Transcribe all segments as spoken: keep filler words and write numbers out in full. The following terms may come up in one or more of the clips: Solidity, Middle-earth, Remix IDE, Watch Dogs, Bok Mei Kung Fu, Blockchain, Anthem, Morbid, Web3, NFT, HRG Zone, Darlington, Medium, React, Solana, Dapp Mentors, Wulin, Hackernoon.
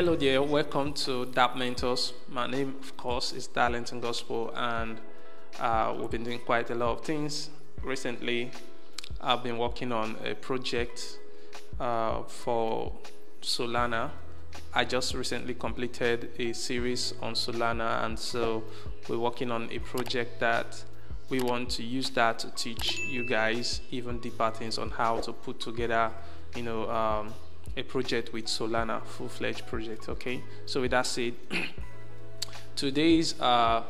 Hello there, welcome to Dapp Mentors. My name, of course, is Darlington Gospel, and uh, we've been doing quite a lot of things. Recently, I've been working on a project uh, for Solana. I just recently completed a series on Solana, and so we're working on a project that we want to use that to teach you guys even deeper things on how to put together, you know, um, a project with Solana, full-fledged project. Okay, so with that said, today's uh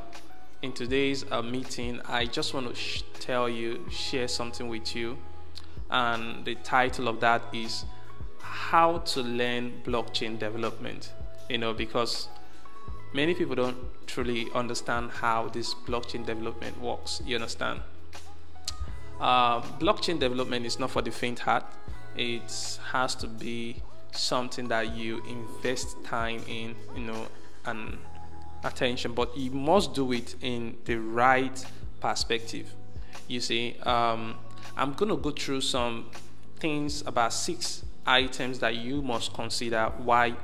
in today's uh, meeting, I just want to sh tell you share something with you, and the title of that is how to learn blockchain development, you know, because many people don't truly understand how this blockchain development works. You understand, uh, blockchain development is not for the faint heart. It has to be something that you invest time in, you know, and attention, but you must do it in the right perspective. You see, um, I'm going to go through some things, about six items that you must consider while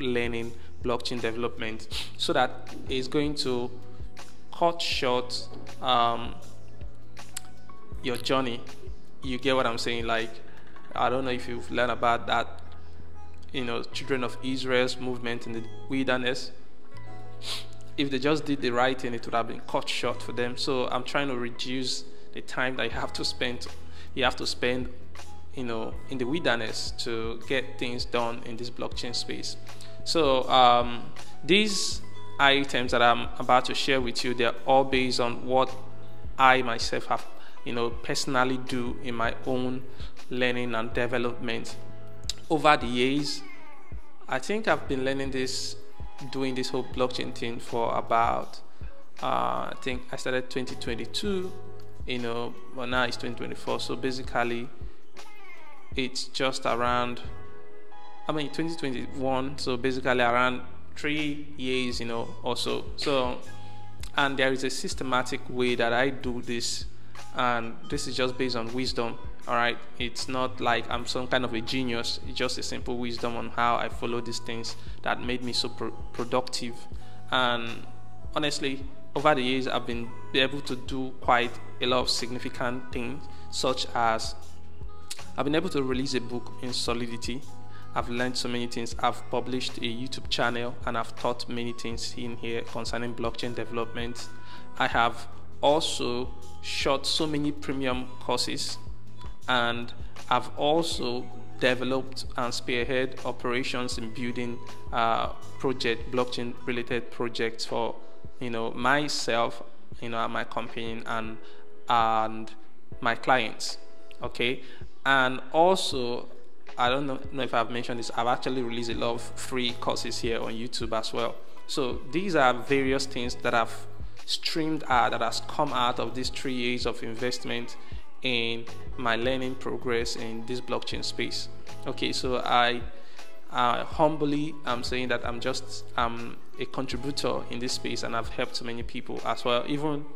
learning blockchain development, so that it's going to cut short um, your journey. You get what I'm saying? Like, I don't know if you've learned about that, you know, children of Israel's movement in the wilderness. If they just did the right thing, it would have been cut short for them. So I'm trying to reduce the time that you have to spend, you have to spend, you know, in the wilderness to get things done in this blockchain space. So um, these items that I'm about to share with you, they're all based on what I myself have, you know, personally do in my own learning and development over the years. I think I've been learning this, doing this whole blockchain thing for about uh, I think I started twenty twenty-two, you know, but now it's twenty twenty-four, so basically it's just around, I mean, twenty twenty-one, so basically around three years, you know, or so. So, and there is a systematic way that I do this, and this is just based on wisdom. All right, it's not like I'm some kind of a genius. It's just a simple wisdom on how I follow these things that made me so pro productive. And honestly, over the years, I've been able to do quite a lot of significant things, such as I've been able to release a book in Solidity. I've learned so many things. I've published a YouTube channel, and I've taught many things in here concerning blockchain development. I have also shot so many premium courses, and I've also developed and spearhead operations in building uh, project blockchain related projects for, you know, myself, you know, my company, and and my clients. Okay, and also, I don't know, know if I've mentioned this, I've actually released a lot of free courses here on YouTube as well. So these are various things that I've streamed out, that has come out of these three years of investment in my learning progress in this blockchain space. Okay, so I uh, humbly I'm saying that I'm just I'm a contributor in this space, and I've helped many people as well, even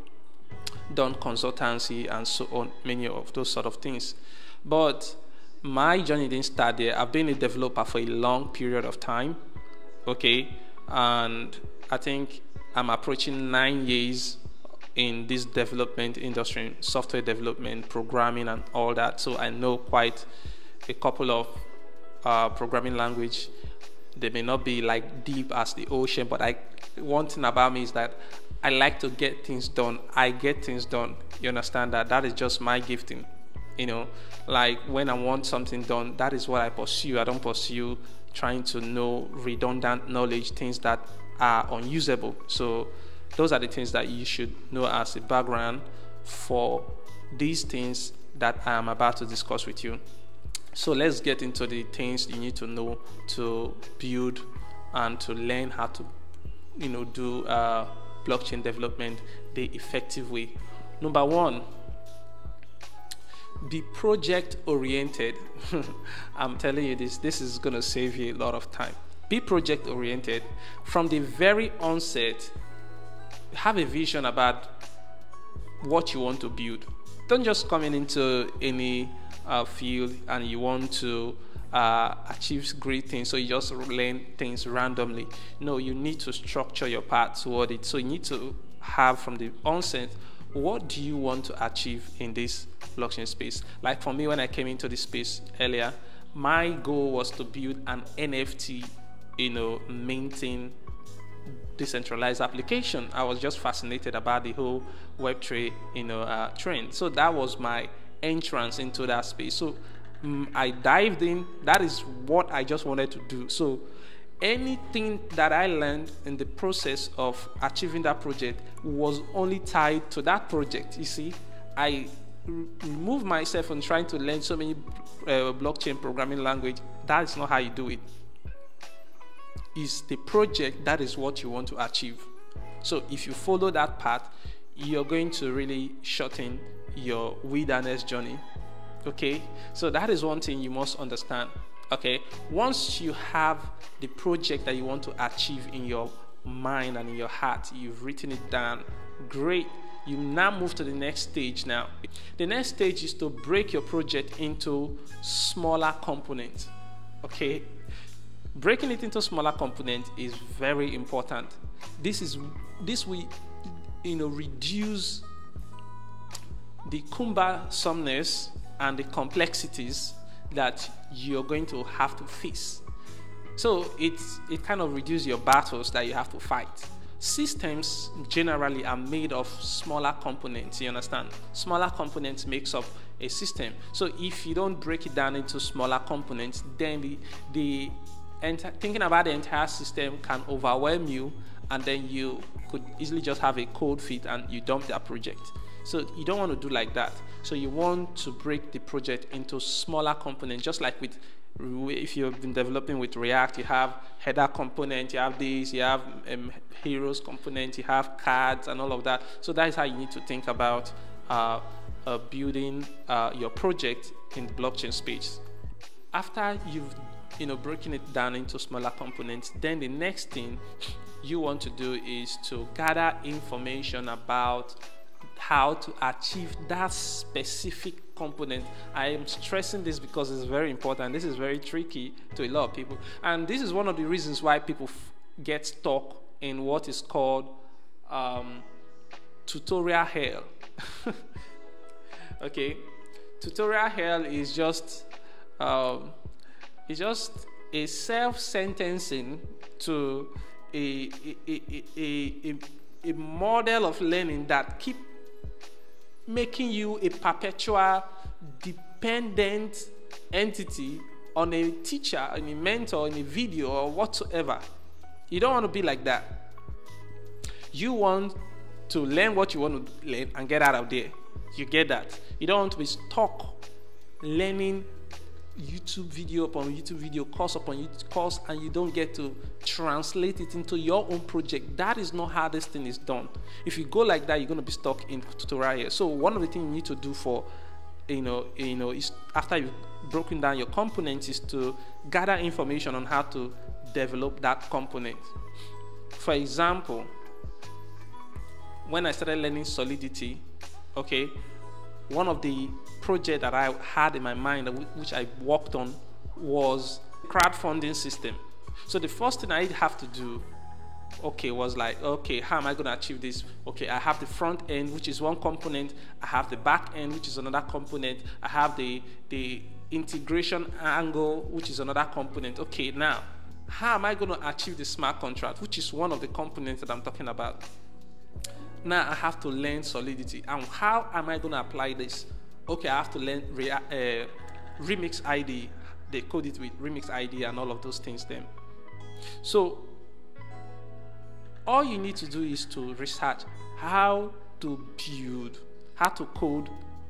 done consultancy and so on, many of those sort of things. But my journey didn't start there. I've been a developer for a long period of time. Okay, and I think I'm approaching nine years in this development industry, software development, programming, and all that. So I know quite a couple of uh, programming language. They may not be like deep as the ocean, but I, one thing about me is that I like to get things done. I get things done. You understand that? That is just my gifting. You know, like when I want something done, that is what I pursue. I don't pursue trying to know redundant knowledge, things that are unusable. So those are the things that you should know as a background for these things that I am about to discuss with you. So let's get into the things you need to know to build and to learn how to, you know, do uh, blockchain development the effective way. Number one, be project oriented. I'm telling you this, this is going to save you a lot of time. Be project oriented from the very onset. Have a vision about what you want to build. Don't just come in into any uh, field and you want to uh, achieve great things, so you just learn things randomly. No, you need to structure your path toward it. So you need to have from the onset, what do you want to achieve in this blockchain space? Like for me, when I came into this space earlier, my goal was to build an N F T, you know, maintain decentralized application. I was just fascinated about the whole web three, you know, uh, trend. So that was my entrance into that space. So um, I dived in. That is what I just wanted to do. So anything that I learned in the process of achieving that project was only tied to that project. You see, I removed myself from trying to learn so many uh, blockchain programming language. That is not how you do it. It's the project that is what you want to achieve. So if you follow that path, you're going to really shorten your wilderness journey. Okay, so that is one thing you must understand. Okay, once you have the project that you want to achieve in your mind and in your heart, you've written it down, great. You now move to the next stage. Now the next stage is to break your project into smaller components. Okay, breaking it into smaller components is very important. This is this will, you know, reduce the cumbersomeness and the complexities that you're going to have to face. So it's, it kind of reduces your battles that you have to fight. Systems generally are made of smaller components, you understand? Smaller components makes up a system. So if you don't break it down into smaller components, then the, the enter, thinking about the entire system can overwhelm you, and then you could easily just have a cold feet and you dump that project. So you don't want to do like that. So you want to break the project into smaller components, just like with, if you've been developing with React, you have header component, you have this, you have um, heroes component, you have cards and all of that. So that is how you need to think about uh, uh, building uh, your project in the blockchain space. After you've, you know, breaking it down into smaller components, then the next thing you want to do is to gather information about how to achieve that specific component. I am stressing this because it's very important. This is very tricky to a lot of people, and this is one of the reasons why people f get stuck in what is called um, tutorial hell. Okay, tutorial hell is just um, it's just a self-sentencing to a a, a, a, a a model of learning that keep making you a perpetual dependent entity on a teacher, on a mentor, on a video or whatsoever. You don't want to be like that. You want to learn what you want to learn and get out of there. You get that. You don't want to be stuck learning YouTube video upon YouTube video, course upon YouTube course, and you don't get to translate it into your own project. That is not how this thing is done. If you go like that, you're going to be stuck in tutorial here. So one of the things you need to do for, you know, you know, is after you've broken down your components, is to gather information on how to develop that component. For example, when I started learning Solidity, okay, one of the project that I had in my mind, which I worked on, was crowdfunding system. So the first thing I have to do, okay, was like, okay, how am I going to achieve this? Okay, I have the front end, which is one component. I have the back end, which is another component. I have the the integration angle, which is another component. Okay, now how am I going to achieve the smart contract, which is one of the components that I'm talking about? Now I have to learn Solidity, and how am I going to apply this? Okay, I have to learn Re uh, Remix I D E. They code it with Remix I D E and all of those things then. So all you need to do is to research how to build, how to code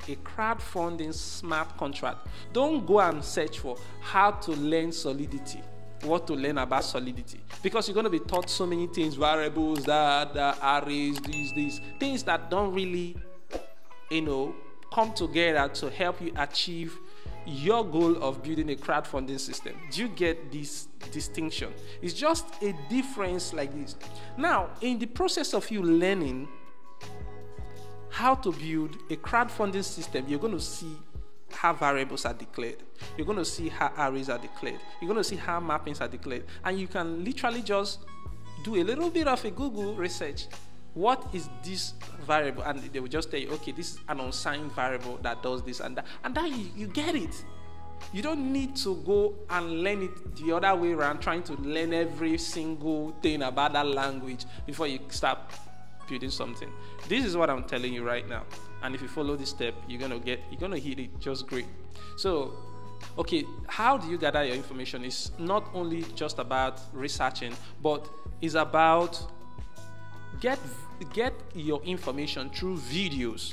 a crowdfunding smart contract. Don't go and search for how to learn Solidity, what to learn about Solidity, because you're going to be taught so many things, variables, that, that arrays, these, these, things that don't really, you know, come together to help you achieve your goal of building a crowdfunding system. Do you get this distinction? It's just a difference like this. Now, in the process of you learning how to build a crowdfunding system, you're going to see how variables are declared. You're going to see how arrays are declared. You're going to see how mappings are declared. And you can literally just do a little bit of a Google research. What is this variable? And they will just tell you, okay, this is an unsigned variable that does this and that. And then you, you get it. You don't need to go and learn it the other way around, trying to learn every single thing about that language before you start building something. This is what I'm telling you right now. And if you follow this step, you're gonna get, you're gonna hit it just great. So, okay, how do you gather your information? It's not only just about researching, but it's about get get your information through videos,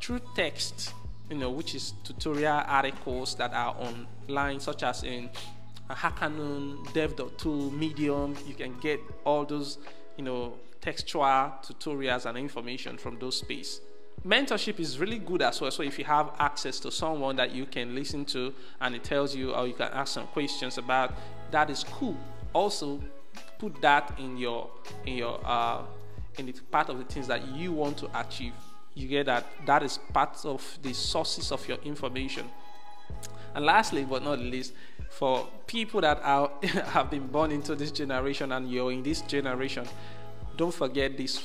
through text, you know, which is tutorial articles that are online, such as in Hackernoon, Dev dot to, Medium. You can get all those, you know, textual tutorials and information from those spaces. Mentorship is really good as well. So if you have access to someone that you can listen to and it tells you, or you can ask some questions about, that is cool. Also, put that in your in your uh, in the part of the things that you want to achieve. You get that. That is part of the sources of your information. And lastly, but not least, for people that are have been born into this generation and you're in this generation, don't forget this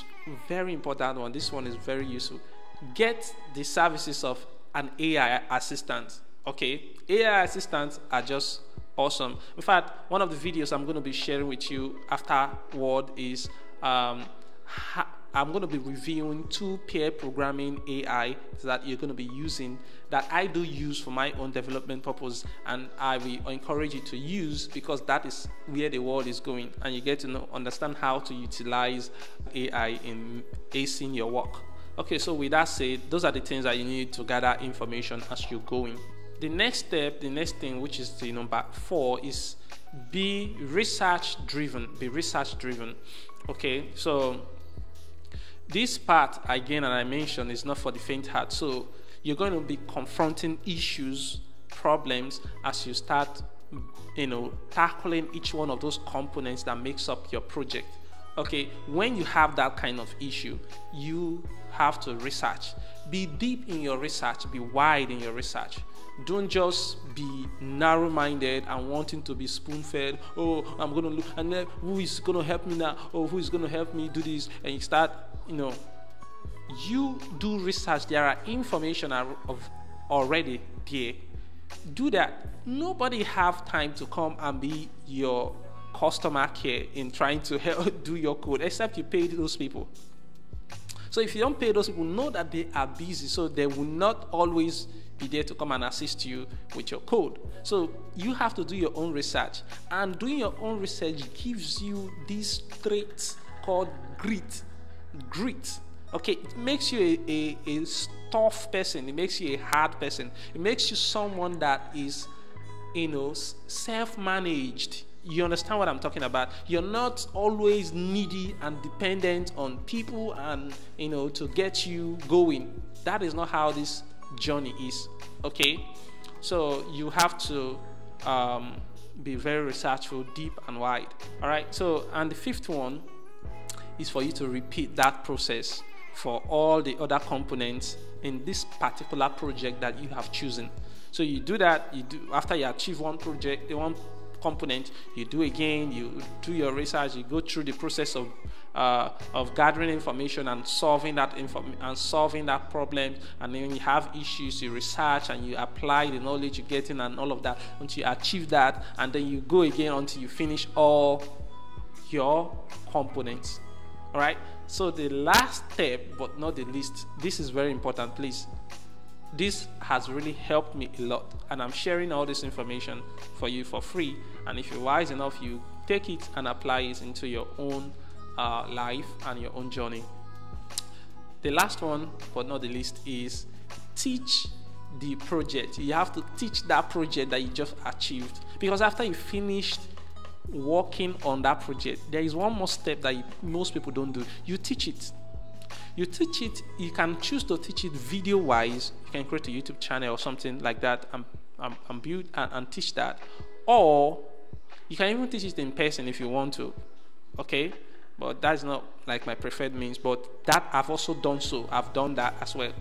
very important one. This one is very useful. Get the services of an A I assistant. Okay, A I assistants are just awesome. In fact, one of the videos I'm going to be sharing with you afterward is um, I'm going to be reviewing two pair programming A I that you're going to be using, that I do use for my own development purpose, and I will encourage you to use, because that is where the world is going, and you get to know, understand how to utilize A I in acing your work. Okay, so with that said, those are the things that you need to gather information as you're going. The next step, the next thing, which is the number four, is be research driven. Be research driven. Okay, so this part, again, and I mentioned, is not for the faint heart. So you're going to be confronting issues, problems, as you start, you know, tackling each one of those components that makes up your project. Okay, when you have that kind of issue, you have to research. Be deep in your research. Be wide in your research. Don't just be narrow-minded and wanting to be spoon-fed. Oh, I'm going to look, and then who is going to help me now? Oh, who is going to help me do this? And you start, you know, you do research. There are information of already there. Do that. Nobody have time to come and be your customer care in trying to help do your code, except you pay those people. So if you don't pay those people, know that they are busy, so they will not always be there to come and assist you with your code. So you have to do your own research, and doing your own research gives you these traits called grit. Grit. Okay, it makes you a, a, a tough person. It makes you a hard person. It makes you someone that is, you know, self-managed. You understand what I'm talking about? You're not always needy and dependent on people and, you know, to get you going. That is not how this journey is. Okay, so you have to um, be very researchful, deep and wide. All right, so, and the fifth one is for you to repeat that process for all the other components in this particular project that you have chosen. So you do that, you do, after you achieve one project, one component, you do again, you do your research, you go through the process of uh, of gathering information and solving that inform and solving that problem, and then you have issues, you research and you apply the knowledge you're getting and all of that until you achieve that, and then you go again until you finish all your components. All right, so the last step, but not the least, this is very important, please. This has really helped me a lot, and I'm sharing all this information for you for free, and if you're wise enough, you take it and apply it into your own uh, life and your own journey. The last one, but not the least, is teach the project. You have to teach that project that you just achieved, because after you finished working on that project, there is one more step that you, most people don't do. You teach it. You teach it, you can choose to teach it video-wise. You can create a YouTube channel or something like that and, and, and build and, and teach that. Or you can even teach it in person if you want to, okay? But that's not like my preferred means, but that I've also done so. I've done that as well.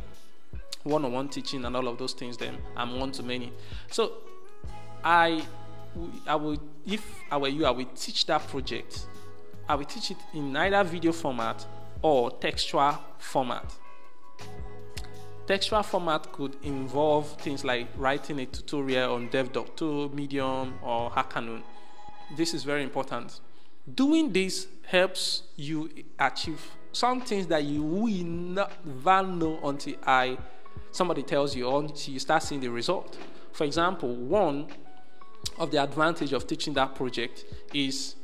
one-on-one teaching and all of those things, then I'm one-to-many. So I, I will, if I were you, I will teach that project. I will teach it in either video format or textual format. Textual format could involve things like writing a tutorial on Dev dot to, Medium, or Hackernoon. This is very important. Doing this helps you achieve some things that you will never know until I, somebody tells you, or until you start seeing the result. For example, one of the advantages of teaching that project is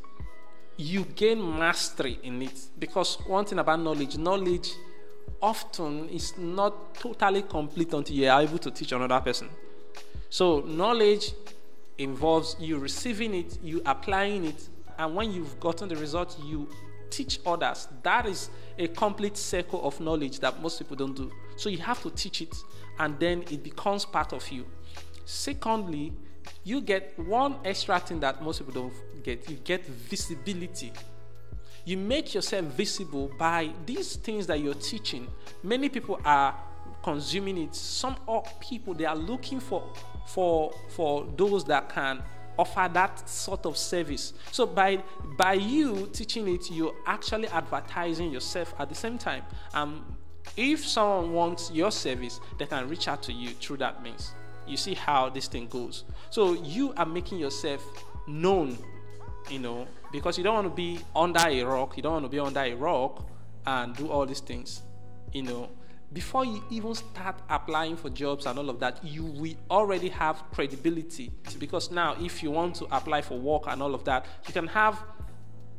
you gain mastery in it, because one thing about knowledge, knowledge often is not totally complete until you are able to teach another person. So knowledge involves you receiving it, you applying it, and when you've gotten the result, you teach others. That is a complete circle of knowledge that most people don't do. So you have to teach it, and then it becomes part of you. Secondly, you get one extra thing that most people don't get. You get visibility. You make yourself visible by these things that you're teaching. Many people are consuming it. Some people, they are looking for, for, for those that can offer that sort of service. So by, by you teaching it, you're actually advertising yourself at the same time. Um, if someone wants your service, they can reach out to you through that means. You see how this thing goes. So you are making yourself known, you know, because you don't want to be under a rock. You don't want to be under a rock and do all these things, you know. Before you even start applying for jobs and all of that, you will already have credibility, because now if you want to apply for work and all of that, you can have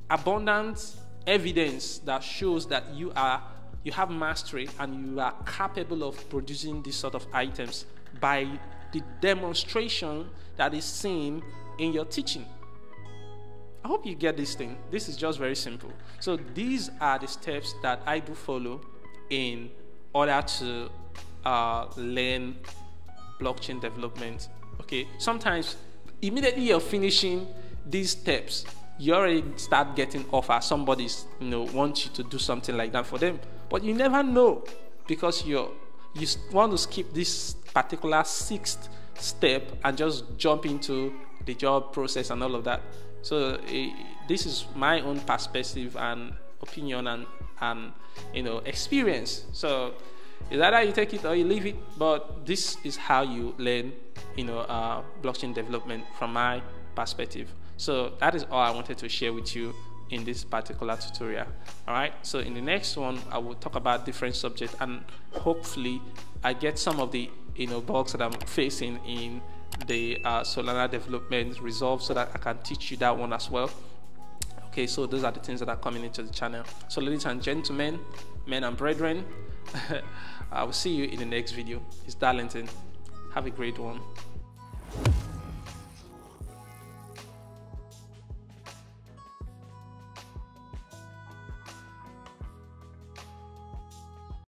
abundant evidence that shows that you are, you have mastery and you are capable of producing this sort of items by the demonstration that is seen in your teaching. I hope you get this thing. This is just very simple. So these are the steps that I do follow in order to uh, learn blockchain development. Okay, sometimes immediately you're finishing these steps, you already start getting offers. Somebody's, you know, wants you to do something like that for them, but you never know, because you're you want to skip this particular sixth step and just jump into the job process and all of that. So uh, this is my own perspective and opinion and and you know, experience. So it's either you take it or you leave it, but this is how you learn, you know, uh, blockchain development from my perspective. So that is all I wanted to share with you in this particular tutorial. All right, so in the next one I will talk about different subjects, and hopefully I get some of the, you know, bugs that I'm facing in the uh, Solana development resolved, so that I can teach you that one as well. Okay, so those are the things that are coming into the channel. So ladies and gentlemen, men and brethren, I will see you in the next video. It's Darlington. Have a great one.